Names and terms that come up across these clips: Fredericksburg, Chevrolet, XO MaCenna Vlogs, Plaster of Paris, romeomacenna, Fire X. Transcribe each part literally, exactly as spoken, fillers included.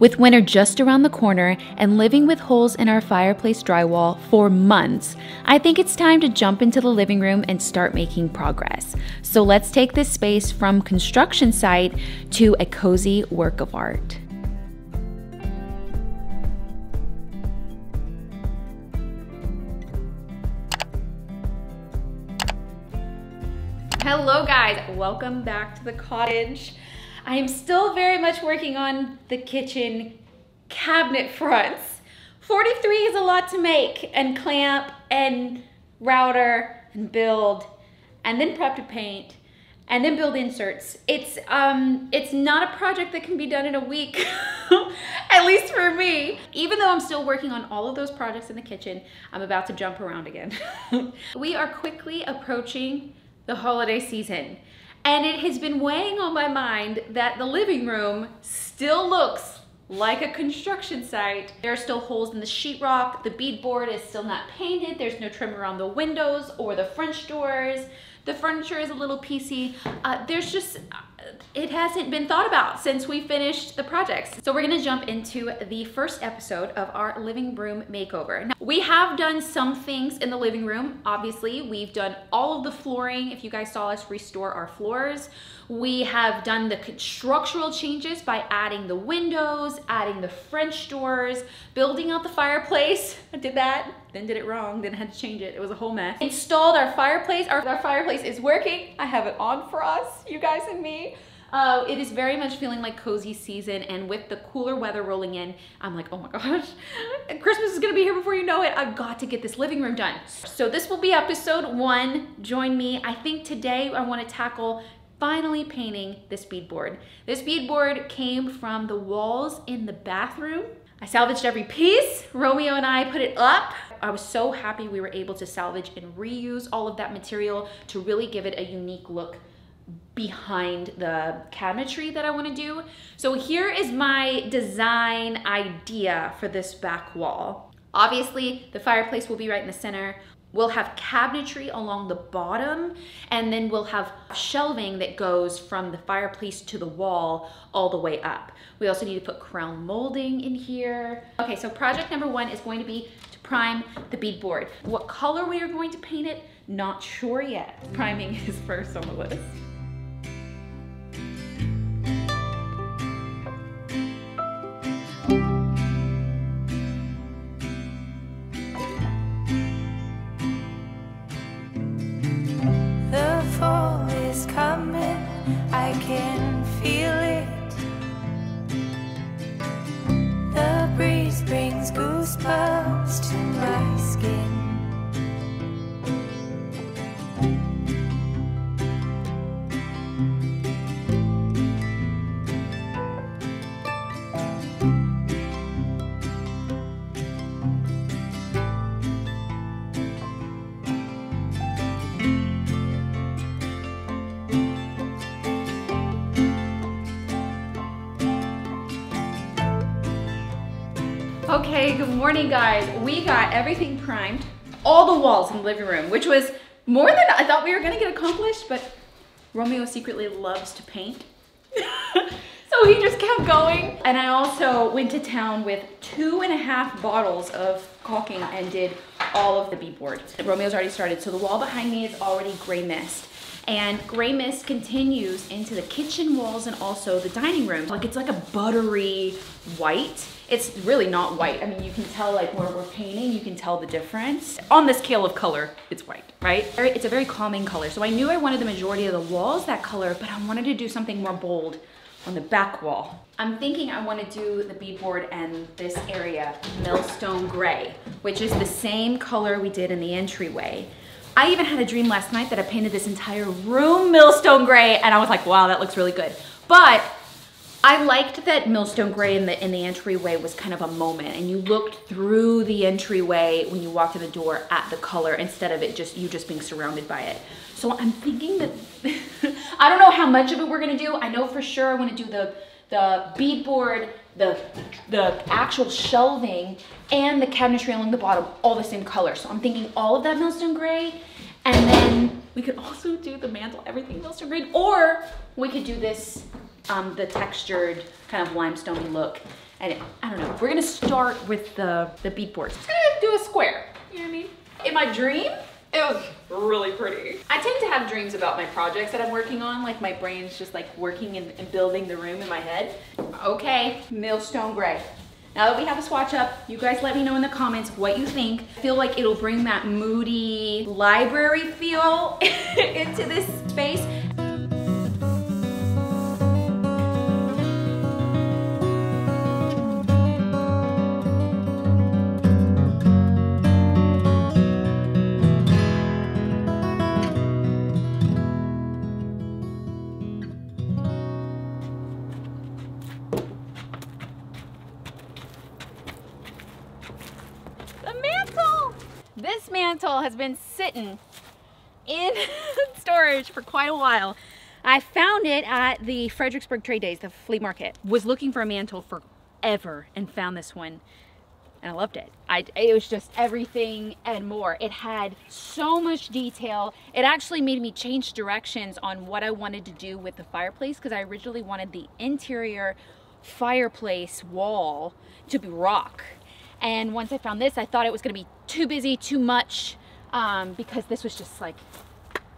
With winter just around the corner and living with holes in our fireplace drywall for months, I think it's time to jump into the living room and start making progress. So let's take this space from construction site to a cozy work of art. Hello guys, welcome back to the cottage. I am still very much working on the kitchen cabinet fronts. forty-three is a lot to make and clamp and router and build and then prep to paint and then build inserts. It's, um, it's not a project that can be done in a week, at least for me. Even though I'm still working on all of those projects in the kitchen, I'm about to jump around again. We are quickly approaching the holiday season. And it has been weighing on my mind that the living room still looks like a construction site. There are still holes in the sheetrock, the beadboard is still not painted, there's no trim around the windows or the French doors, the furniture is a little piecey. Uh, there's just, it hasn't been thought about since we finished the projects. So we're gonna jump into the first episode of our living room makeover. Now, we have done some things in the living room. Obviously, we've done all of the flooring. If you guys saw us restore our floors, we have done the structural changes by adding the windows, adding the French doors, building out the fireplace. I did that, then did it wrong, then had to change it. It was a whole mess. Installed our fireplace. Our, our fireplace is working. I have it on for us, you guys and me. Uh, it is very much feeling like cozy season, and with the cooler weather rolling in, I'm like, oh my gosh, Christmas is gonna be here before you know it. I've got to get this living room done. So this will be episode one. Join me. I think today I wanna tackle finally painting this beadboard. This beadboard came from the walls in the bathroom. I salvaged every piece. Romeo and I put it up. I was so happy we were able to salvage and reuse all of that material to really give it a unique look behind the cabinetry that I want to do. So here is my design idea for this back wall. Obviously, the fireplace will be right in the center. We'll have cabinetry along the bottom, and then we'll have shelving that goes from the fireplace to the wall all the way up. We also need to put crown molding in here. Okay, so project number one is going to be to prime the beadboard. What color we are going to paint it, not sure yet. Priming is first on the list. Okay, good morning guys. We got everything primed, all the walls in the living room, which was more than I thought we were gonna get accomplished, but Romeo secretly loves to paint. So he just kept going. And I also went to town with two and a half bottles of caulking and did all of the beadboard. Romeo's already started, so the wall behind me is already gray mist. And gray mist continues into the kitchen walls and also the dining room. Like it's like a buttery white. It's really not white. I mean, you can tell like where we're painting, you can tell the difference. On the scale of color, it's white, right? It's a very calming color. So I knew I wanted the majority of the walls that color, but I wanted to do something more bold on the back wall. I'm thinking I wanna do the beadboard and this area, millstone gray, which is the same color we did in the entryway. I even had a dream last night that I painted this entire room millstone gray, and I was like, wow, that looks really good. But I liked that millstone gray in the, in the entryway was kind of a moment, and you looked through the entryway when you walked to the door at the color instead of it just you just being surrounded by it. So I'm thinking that, I don't know how much of it we're gonna do. I know for sure I wanna do the, the beadboard, the, the actual shelving, and the cabinetry along the bottom, all the same color. So I'm thinking all of that millstone gray, and then we could also do the mantle, everything millstone green, or we could do this, um, the textured kind of limestoney look And I don't know, we're gonna start with the, the beadboards. Just gonna do a square, you know what I mean? In my dream, it was really pretty. I tend to have dreams about my projects that I'm working on, like my brain's just like working and, and building the room in my head. Okay, millstone gray. Now that we have a swatch up, you guys let me know in the comments what you think. I feel like it'll bring that moody library feel into this space. This mantle has been sitting in storage for quite a while. I found it at the Fredericksburg Trade Days, the flea market. Was looking for a mantle forever and found this one and I loved it. I, it was just everything and more. It had so much detail. It actually made me change directions on what I wanted to do with the fireplace because I originally wanted the interior fireplace wall to be rock. And once I found this, I thought it was gonna be too busy, too much, um, because this was just like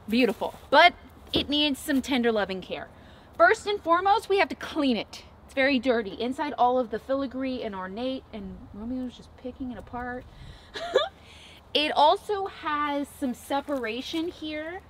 beautiful. But it needs some tender loving care. First and foremost, we have to clean it. It's very dirty. Inside all of the filigree and ornate, and Romeo's just picking it apart. It also has some separation here.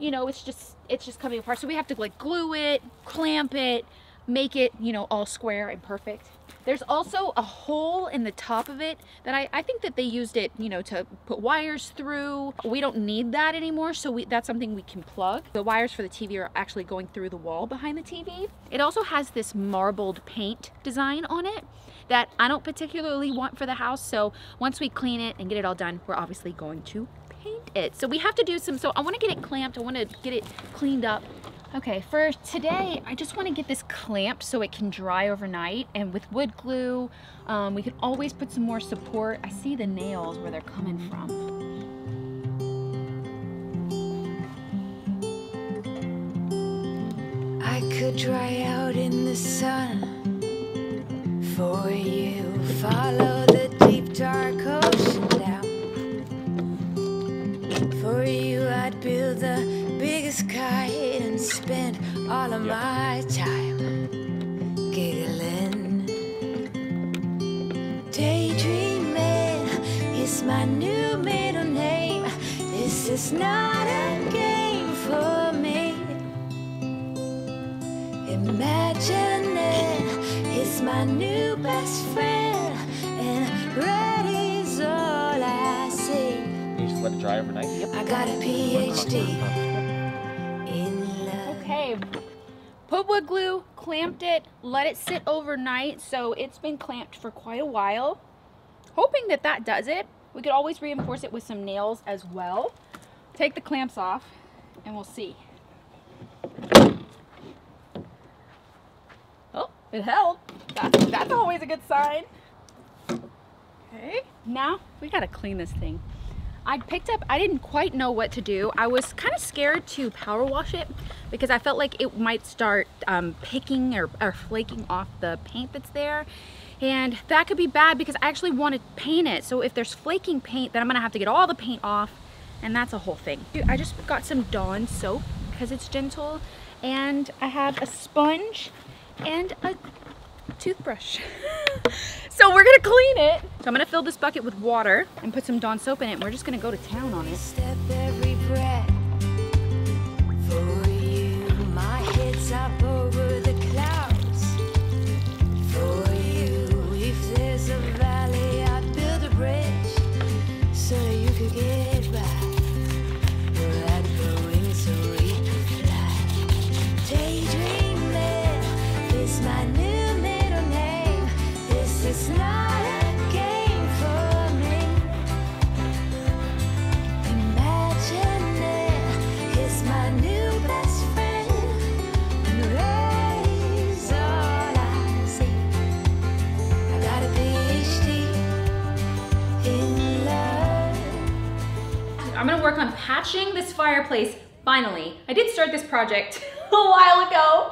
You know, it's just, it's just coming apart. So we have to like glue it, clamp it, make it, you know, all square and perfect. There's also a hole in the top of it that I, I think that they used it, you know, to put wires through. We don't need that anymore, so we, that's something we can plug. The wires for the T V are actually going through the wall behind the T V. It also has this marbled paint design on it that I don't particularly want for the house, so once we clean it and get it all done, we're obviously going to paint it. So we have to do some, so I want to get it clamped, I want to get it cleaned up. Okay, for today, I just want to get this clamped so it can dry overnight. And with wood glue, um, we can always put some more support. I see the nails where they're coming from. I could dry out in the sun for you. Follow the deep dark ocean down. For you, I'd build the biggest kite and spend all of yep. my time giggling, daydreaming is my new middle name. This is not a game for me. Imagining is my new best friend, and red is all I see. You just let it dry overnight. Yep. I got a P H D. Put wood glue, clamped it, let it sit overnight. So it's been clamped for quite a while. Hoping that that does it. We could always reinforce it with some nails as well. Take the clamps off and we'll see. Oh, it held. That, that's always a good sign. Okay, now we gotta clean this thing. I picked up, I didn't quite know what to do. I was kind of scared to power wash it because I felt like it might start um, picking or, or flaking off the paint that's there. And that could be bad because I actually want to paint it. So if there's flaking paint, then I'm gonna have to get all the paint off and that's a whole thing. Dude, I just got some Dawn soap because it's gentle, and I have a sponge and a toothbrush. So we're gonna clean it. So I'm gonna fill this bucket with water and put some Dawn soap in it, and we're just gonna go to town on it. Step every breath for you. My head's up over the clouds for you. If there's a valley, I'd build a bridge so you could get by. We're at the wings so we can fly. Daydreaming is my new. It's not a game for me. Imagine it. It's my new best friend. And red is all I see. I got a P H D in love. I'm gonna work on patching this fireplace finally. I did start this project a while ago.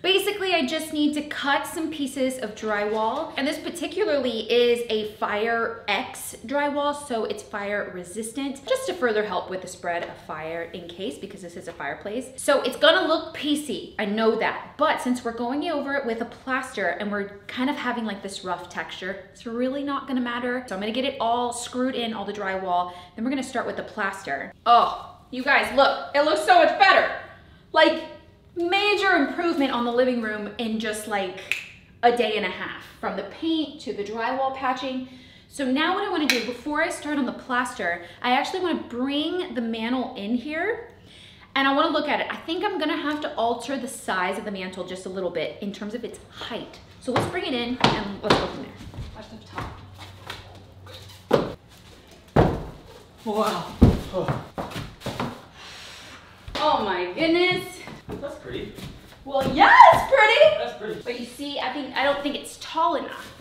Basically, I just need to cut some pieces of drywall, and this particularly is a Fire X drywall, so it's fire resistant, just to further help with the spread of fire in case, because this is a fireplace. So it's gonna look piecey, I know that, but since we're going over it with a plaster and we're kind of having like this rough texture, it's really not gonna matter. So I'm gonna get it all screwed in, all the drywall, then we're gonna start with the plaster. Oh, you guys, look, it looks so much better. Like, major improvement on the living room in just like a day and a half, from the paint to the drywall patching. So now what I want to do before I start on the plaster, I actually want to bring the mantle in here and I want to look at it. I think I'm gonna have to alter the size of the mantle just a little bit in terms of its height. So let's bring it in and let's go from there. Watch the top. Wow. Oh. Oh my goodness. That's pretty. Well, yeah, it's pretty. That's pretty. But you see, I think I don't think it's tall enough.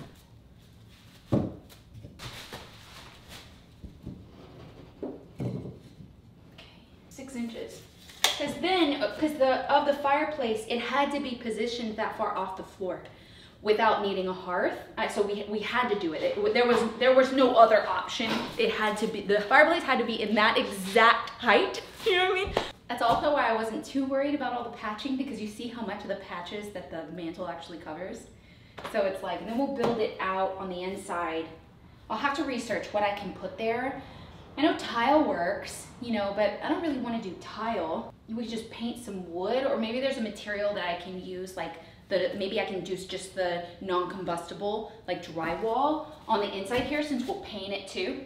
Okay, six inches. Because then, because the of the fireplace, it had to be positioned that far off the floor, without needing a hearth. Uh, so we we had to do it. it. There was there was no other option. It had to be the fireplace had to be in that exact height. You know what I mean? That's also why I wasn't too worried about all the patching, because you see how much of the patches that the mantle actually covers. So it's like, and then we'll build it out on the inside. I'll have to research what I can put there. I know tile works, you know, but I don't really want to do tile. We could just paint some wood, or maybe there's a material that I can use, like the, maybe I can use just the non-combustible, like drywall on the inside here, since we'll paint it too.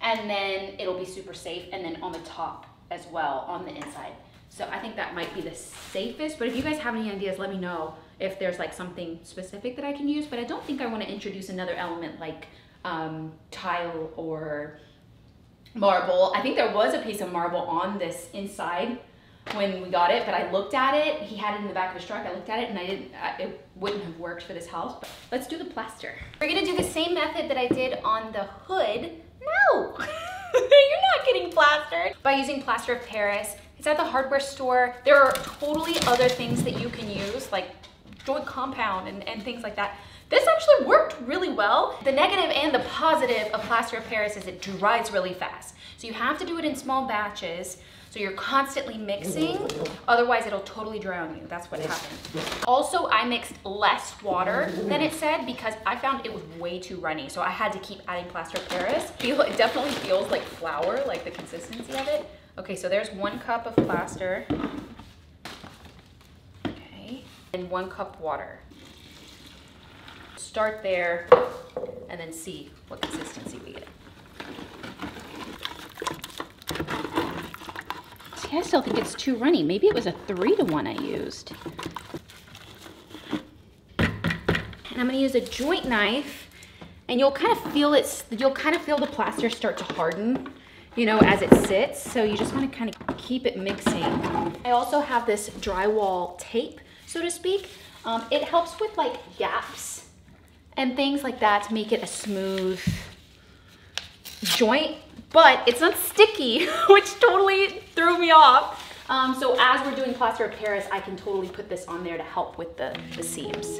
And then it'll be super safe, and then on the top as well on the inside. So I think that might be the safest, but if you guys have any ideas, let me know if there's like something specific that I can use, but I don't think I want to introduce another element like um, tile or marble. I think there was a piece of marble on this inside when we got it, but I looked at it. He had it in the back of his truck. I looked at it and I didn't, I, it wouldn't have worked for this house, but let's do the plaster. We're gonna do the same method that I did on the hood. No! You're not getting plastered. By using Plaster of Paris. It's at the hardware store. There are totally other things that you can use, like joint compound and, and things like that. This actually worked really well. The negative and the positive of Plaster of Paris is it dries really fast. So you have to do it in small batches. So you're constantly mixing, otherwise it'll totally dry on you. That's what happened. Also, I mixed less water than it said because I found it was way too runny. So I had to keep adding Plaster of Paris. Feel, it definitely feels like flour, like the consistency of it. Okay, so there's one cup of plaster. Okay, and one cup water. Start there and then see what consistency we get. I still think it's too runny. Maybe it was a three to one I used. And I'm gonna use a joint knife, and you'll kind of feel it, you'll kind of feel the plaster start to harden, you know, as it sits. So you just wanna kind of keep it mixing. I also have this drywall tape, so to speak. Um, it helps with like gaps and things like that to make it a smooth joint, but it's not sticky, which totally threw me off. Um, so as we're doing Plaster of Paris, I can totally put this on there to help with the, the seams.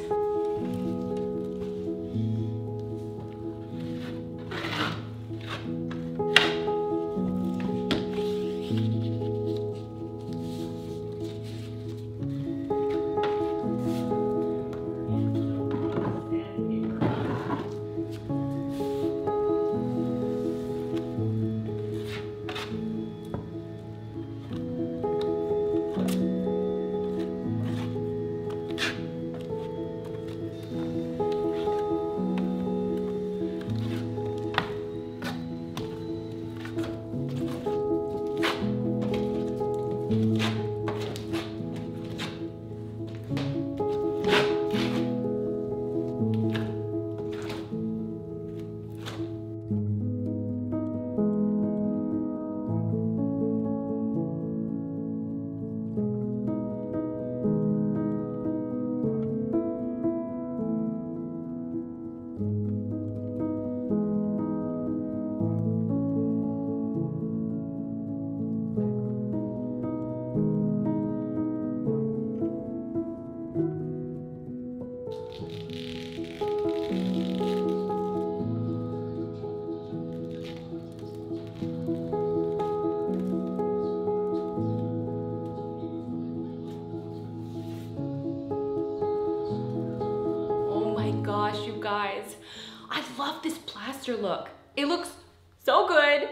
guys. I love this plaster look. It looks so good.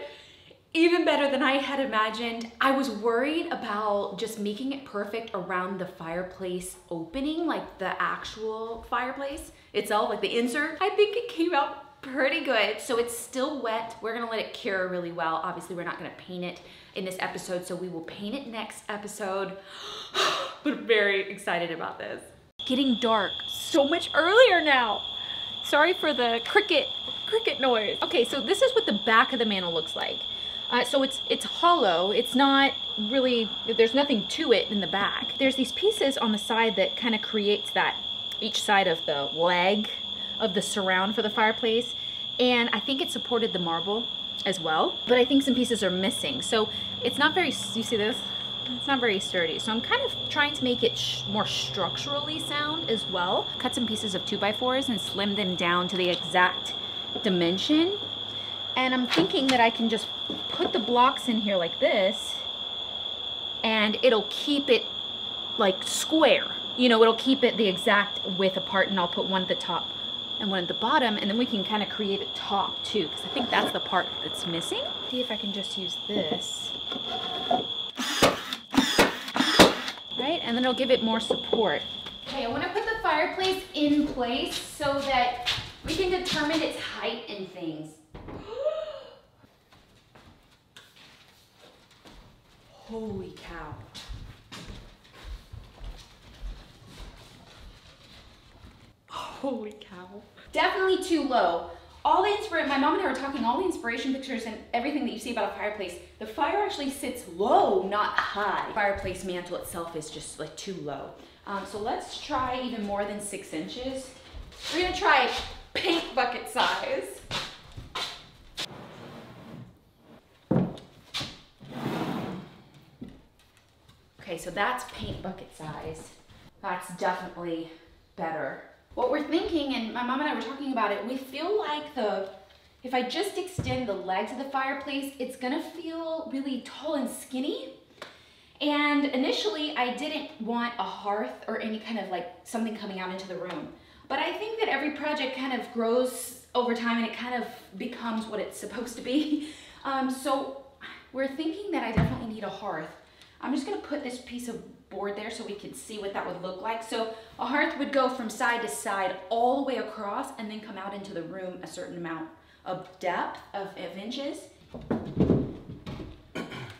Even better than I had imagined. I was worried about just making it perfect around the fireplace opening, like the actual fireplace itself, like the insert. I think it came out pretty good. So it's still wet. We're gonna let it cure really well. Obviously, we're not gonna paint it in this episode, so we will paint it next episode. But I'm very excited about this. Getting dark so much earlier now. Sorry for the cricket, cricket noise. Okay, so this is what the back of the mantle looks like. Uh, so it's it's hollow, it's not really, there's nothing to it in the back. There's these pieces on the side that kind of creates that, each side of the leg of the surround for the fireplace. And I think it supported the marble as well, but I think some pieces are missing. So it's not very, you see this? It's not very sturdy. So I'm kind of trying to make it sh more structurally sound as well. Cut some pieces of two by fours and slim them down to the exact dimension. And I'm thinking that I can just put the blocks in here like this and it'll keep it like square. You know, it'll keep it the exact width apart, and I'll put one at the top and one at the bottom, and then we can kind of create a top too, because I think that's the part that's missing. See if I can just use this. Right, and then it'll give it more support. Okay, I want to put the fireplace in place so that we can determine its height and things. Holy cow. Holy cow. Definitely too low. All the inspiration, my mom and I were talking, all the inspiration pictures and everything that you see about a fireplace, the fire actually sits low, not high. The fireplace mantle itself is just like too low. Um, so let's try even more than six inches. We're gonna try paint bucket size. Okay, so that's paint bucket size. That's definitely better. What we're thinking, and my mom and I were talking about it, we feel like the, if I just extend the legs of the fireplace, it's gonna feel really tall and skinny. And initially I didn't want a hearth or any kind of like something coming out into the room. But I think that every project kind of grows over time and it kind of becomes what it's supposed to be. Um, so we're thinking that I definitely need a hearth. I'm just gonna put this piece of board there so we can see what that would look like. So a hearth would go from side to side all the way across and then come out into the room a certain amount of depth of, of inches.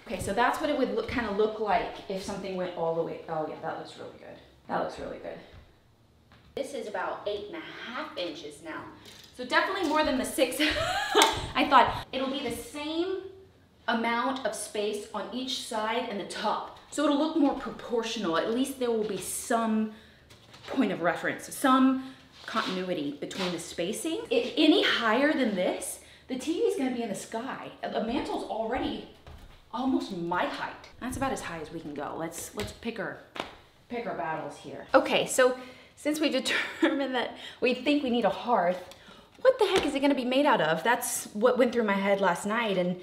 Okay, so that's what it would look, kind of look like if something went all the way. Oh yeah, that looks really good. That looks really good. This is about eight and a half inches now. So definitely more than the six. I thought it'll be the same amount of space on each side and the top. So it'll look more proportional. At least there will be some point of reference, some continuity between the spacing. If any higher than this, the T V is gonna be in the sky. The mantle's already almost my height. That's about as high as we can go. Let's let's pick our, pick our battles here. Okay, so since we determined that we think we need a hearth, what the heck is it gonna be made out of? That's what went through my head last night, and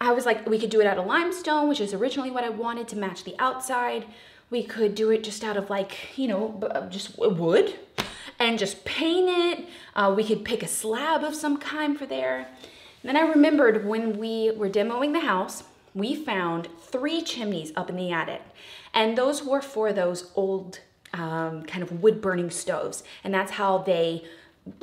I was like, we could do it out of limestone, which is originally what I wanted to match the outside. We could do it just out of like, you know, just wood and just paint it. Uh, we could pick a slab of some kind for there. And then I remembered when we were demoing the house, we found three chimneys up in the attic. And those were for those old um, kind of wood burning stoves. And that's how they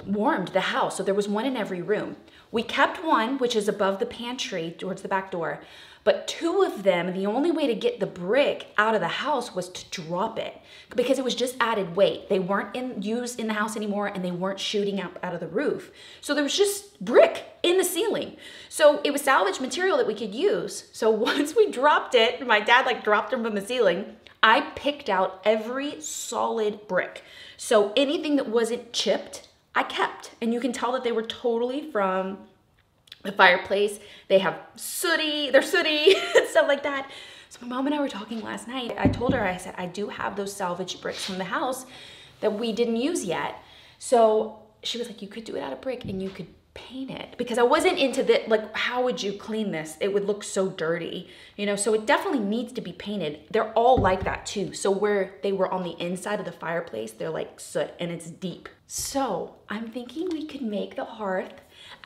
warmed the house. So there was one in every room. We kept one, which is above the pantry towards the back door, but two of them, the only way to get the brick out of the house was to drop it because it was just added weight. They weren't in, used in the house anymore, and they weren't shooting up out of the roof. So there was just brick in the ceiling. So it was salvage material that we could use. So once we dropped it, my dad like dropped them from the ceiling, I picked out every solid brick. So anything that wasn't chipped, I kept, and you can tell that they were totally from the fireplace. They have sooty, they're sooty, and stuff like that. So my mom and I were talking last night. I told her, I said, I do have those salvage bricks from the house that we didn't use yet. So she was like, you could do it out of brick and you could paint it, because I wasn't into that. Like, how would you clean this? It would look so dirty, you know? So it definitely needs to be painted. They're all like that too. So where they were on the inside of the fireplace, they're like soot and it's deep. So I'm thinking we could make the hearth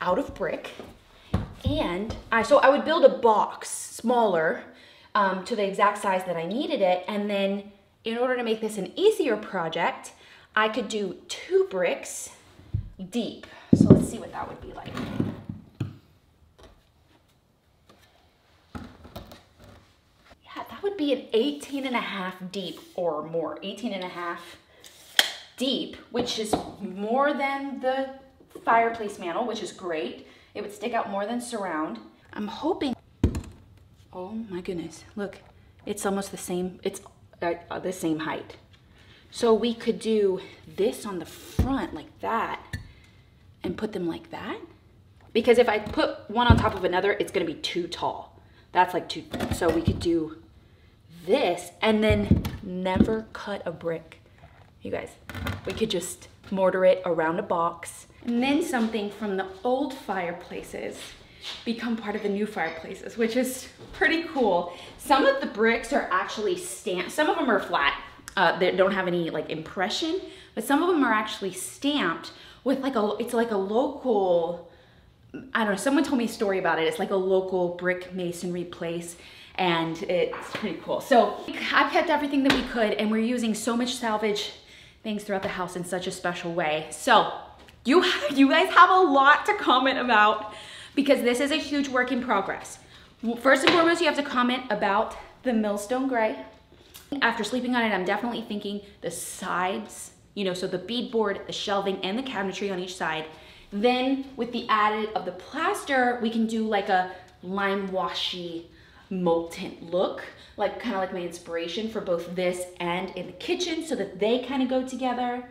out of brick. And I, so I would build a box smaller um, to the exact size that I needed it. And then in order to make this an easier project, I could do two bricks deep. So let's see what that would be like. Yeah, that would be an eighteen and a half deep or more, eighteen and a half deep, which is more than the fireplace mantle, which is great. It would stick out more than surround. I'm hoping, oh my goodness, look, it's almost the same, it's uh, the same height. So we could do this on the front like that and put them like that. Because if I put one on top of another, it's gonna be too tall. That's like too, so we could do this and then never cut a brick. You guys, we could just mortar it around a box. And then something from the old fireplaces become part of the new fireplaces, which is pretty cool. Some of the bricks are actually stamped, some of them are flat. Uh, they don't have any like impression, but some of them are actually stamped with like a, it's like a local, I don't know, someone told me a story about it. It's like a local brick masonry place and it's pretty cool. So I've kept everything that we could and we're using so much salvage things throughout the house in such a special way. So you, you guys have a lot to comment about because this is a huge work in progress. First and foremost, you have to comment about the millstone gray. After sleeping on it, I'm definitely thinking the sides, you know, so the beadboard, the shelving, and the cabinetry on each side. Then with the added of the plaster, we can do like a lime washy molten look, like kind of like my inspiration for both this and in the kitchen so that they kind of go together.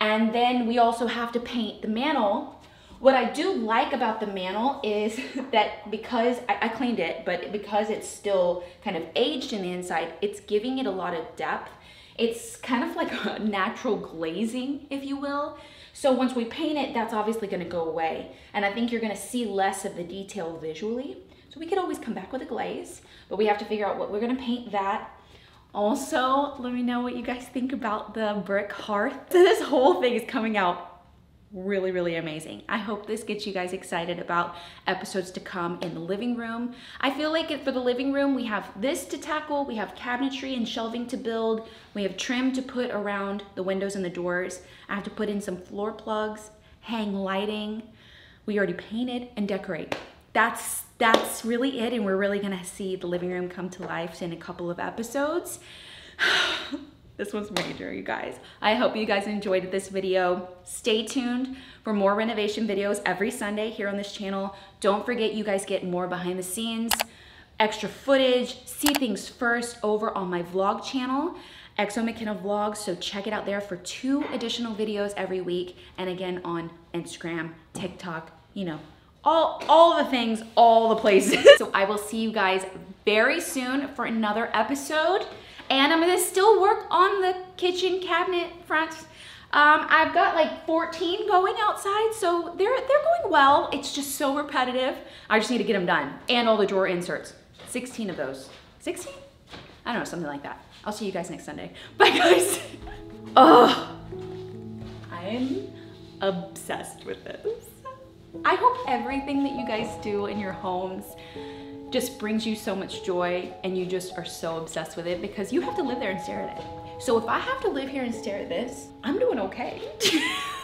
And then we also have to paint the mantle. What I do like about the mantle is that because I, I cleaned it, but because it's still kind of aged in the inside, it's giving it a lot of depth. It's kind of like a natural glazing, if you will. So once we paint it, that's obviously gonna go away. And I think you're gonna see less of the detail visually. So we could always come back with a glaze, but we have to figure out what we're gonna paint that. Also, let me know what you guys think about the brick hearth. So this whole thing is coming out really, really amazing. I hope this gets you guys excited about episodes to come in the living room. I feel like it, for the living room, we have this to tackle, we have cabinetry and shelving to build, we have trim to put around the windows and the doors. I have to put in some floor plugs, hang lighting. We already painted and decorate. That's, that's really it, and we're really gonna see the living room come to life in a couple of episodes. This one's major, you guys. I hope you guys enjoyed this video. Stay tuned for more renovation videos every Sunday here on this channel. Don't forget, you guys get more behind the scenes, extra footage, see things first over on my vlog channel, X O MaCenna Vlogs, so check it out there for two additional videos every week. And again, on Instagram, TikTok, you know, all, all the things, all the places. So I will see you guys very soon for another episode. And I'm gonna still work on the kitchen cabinet front. Um, I've got like fourteen going outside, so they're, they're going well. It's just so repetitive. I just need to get them done. And all the drawer inserts, sixteen of those. sixteen? I don't know, something like that. I'll see you guys next Sunday. Bye guys. Oh, I'm obsessed with this. I hope everything that you guys do in your homes just brings you so much joy and you just are so obsessed with it because you have to live there and stare at it. So if I have to live here and stare at this, I'm doing okay.